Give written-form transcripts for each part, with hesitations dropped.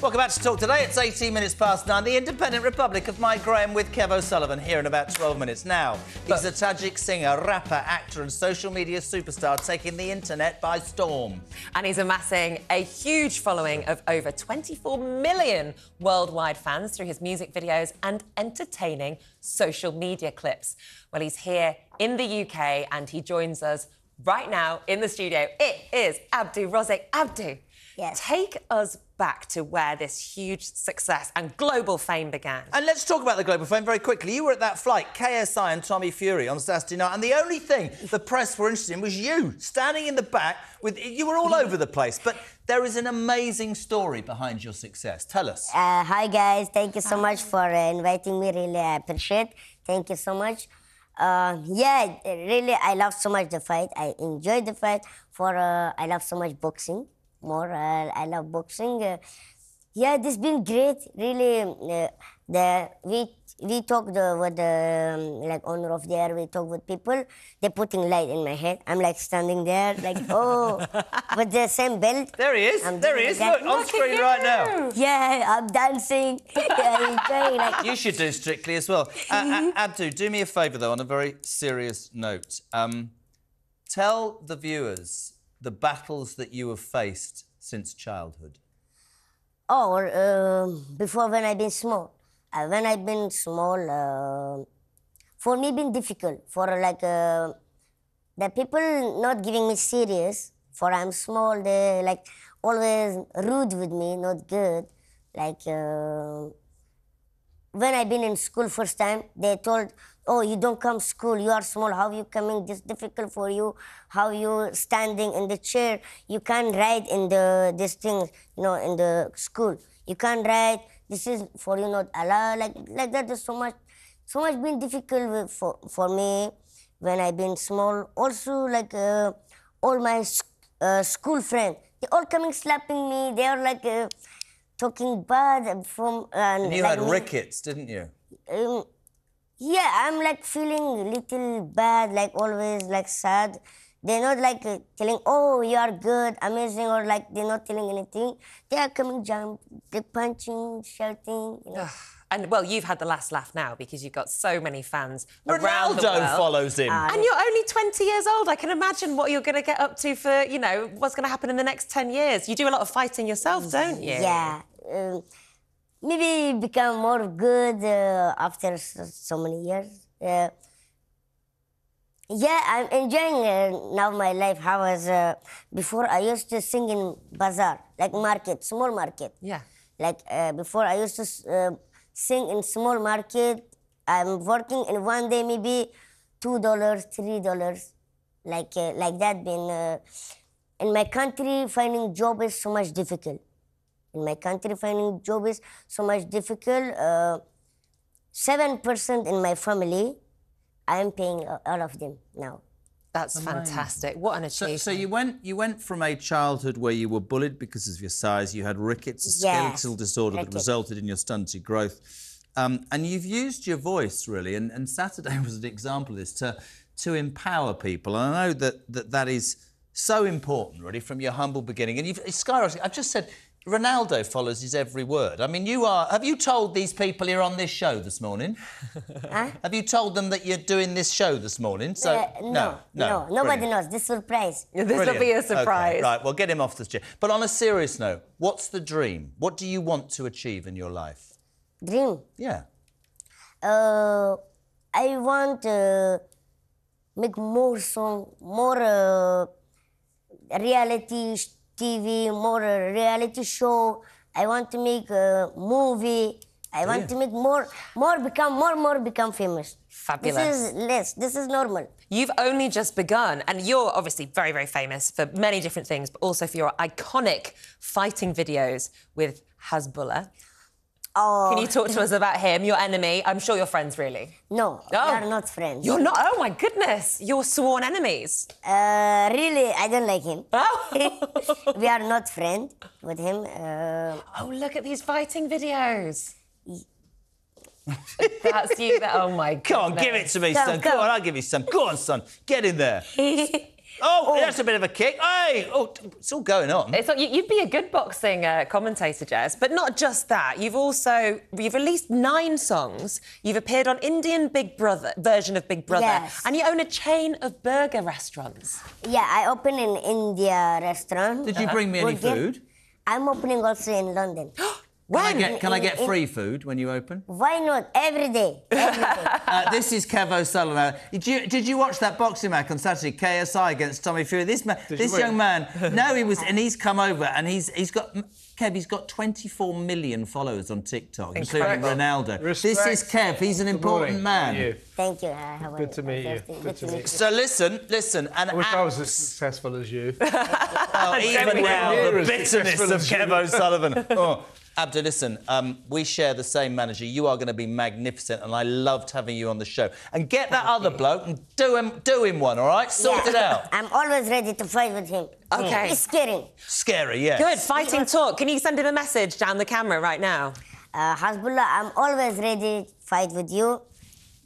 Welcome back to Talk Today. It's 18 minutes past 9. The Independent Republic of Mike Graham with Kev O'Sullivan here in about 12 minutes now. He's a Tajik singer, rapper, actor and social media superstar taking the internet by storm. And he's amassing a huge following of over 24 million worldwide fans through his music videos and entertaining social media clips. Well, he's here in the UK and he joins us right now in the studio. It is Abdu Rozik. Abdu, yes. Take us back to where this huge success and global fame began. And let's talk about the global fame very quickly. You were at that flight, KSI and Tommy Fury on Saturday night, and the only thing the press were interested in was you, standing in the back with... You were all over the place, but there is an amazing story behind your success. Tell us. Hi, guys. Thank you so much for inviting me. Really, I appreciate it. Thank you so much. Yeah, really, I love so much the fight. I enjoyed the fight. I love so much boxing. I love boxing. Yeah, this been great. Really, we talked with like owner of there. We talk with people. They're putting light in my head. I'm like standing there, like oh, with the same belt. There he is. Look, on screen right now. Yeah, I'm dancing. You should do Strictly as well. Abdu, do me a favour though, on a very serious note. Tell the viewers the battles that you have faced since childhood. Oh, before when I've been small. When I've been small, for me been difficult. For like, the people not giving me serious, for I'm small, they like always rude with me, not good. Like, when I've been in school first time, they told, oh, you don't come school, you are small, how you coming, this difficult for you, how you standing in the chair, you can't ride in this thing, you know, in the school, you can't ride, this is for you not allowed, like that, there's so much been difficult for me when I've been small. Also, like, all my school friends, they all coming slapping me, they are like talking bad from... and you like had rickets, didn't you? Yeah, I'm like feeling little bad, like always like sad. They're not like telling, oh, you are good, amazing, or like they're not telling anything. They are coming, they're punching, shouting, you know. And well, you've had the last laugh now because you've got so many fans around the world. Ronaldo follows him. And you're only 20 years old. I can imagine what you're going to get up to for, you know, what's going to happen in the next 10 years. You do a lot of fighting yourself, don't you? Yeah. Maybe become more good after so many years. Yeah, I'm enjoying now my life. How was before I used to sing in bazaar, like market, small market. Yeah. Like before I used to sing in small market. I'm working in one day maybe $2, $3, like that. Been in my country finding job is so much difficult. In my country, finding job is so much difficult. 7% in my family, I am paying all of them now. That's fantastic. What an achievement. So you went from a childhood where you were bullied because of your size, you had rickets, a skeletal disorder that resulted in your stunted growth, and you've used your voice, really, and Saturday was an example of this, to empower people. And I know that is so important, really, from your humble beginning. And you've skyrocketed. I've just said... Ronaldo follows his every word. I mean, you are... Have you told these people you're on this show this morning? Huh? Have you told them that you're doing this show this morning? So no. Nobody knows. This surprise. This will be a surprise. Okay, right, well, get him off the chair. But on a serious note, what's the dream? What do you want to achieve in your life? Dream? Yeah. I want to make more song, more reality TV, more reality show. I want to make a movie. I want to make more become famous. Fabulous. This is less. This is normal. You've only just begun, and you're obviously very, very famous for many different things, but also for your iconic fighting videos with Hasbulla. Oh. Can you talk to us about him, your enemy? I'm sure you're friends, really. No, we are not friends. You're not? Oh, my goodness. You're sworn enemies. Really, I don't like him. Oh. We are not friends with him. Oh, look at these fighting videos. That's you. Oh, my God. Come on, give it to me, son. Come on, I'll give you some. Go on, son. Get in there. Oh, that's a bit of a kick. Hey, oh, it's all going on. It's like, you'd be a good boxing commentator, Jess. But not just that. You've released 9 songs. You've appeared on Indian Big Brother version of Big Brother, yes. And you own a chain of burger restaurants. Yeah, I open an India restaurant. Did you bring me any food? I'm opening also in London. Can I get free food when you open? Why not? Every day. Every day. This is Kev O'Sullivan. Did you watch that boxing match on Saturday? KSI against Tommy Fury. This young man. No, he was, and he's come over, and he's got. Kev, he's got 24 million followers on TikTok, including Ronaldo. Respect. This is Kev. He's an important man. Thank you. Thank you. Good to meet you. So listen. And I wish I was as successful as you. Oh, even now, the bitterness of Kev O'Sullivan. Oh. Abdu, listen, we share the same manager. You are going to be magnificent, and I loved having you on the show. And get that other bloke and do him one, all right? Sort it out. I'm always ready to fight with him. Okay. It's scary. Scary, yes. Good, fighting talk. Can you send him a message down the camera right now? Hasbulla, I'm always ready to fight with you.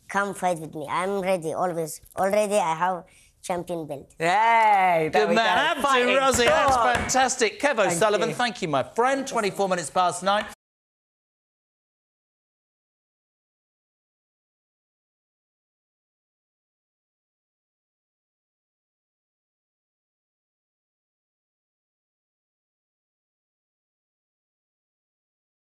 Come fight with me. I'm ready, always. Already I have... champion belt. Yay! Good man, Abdu Rozik. That's fantastic. Kev O'Sullivan, thank you, my friend. 24 minutes past 9.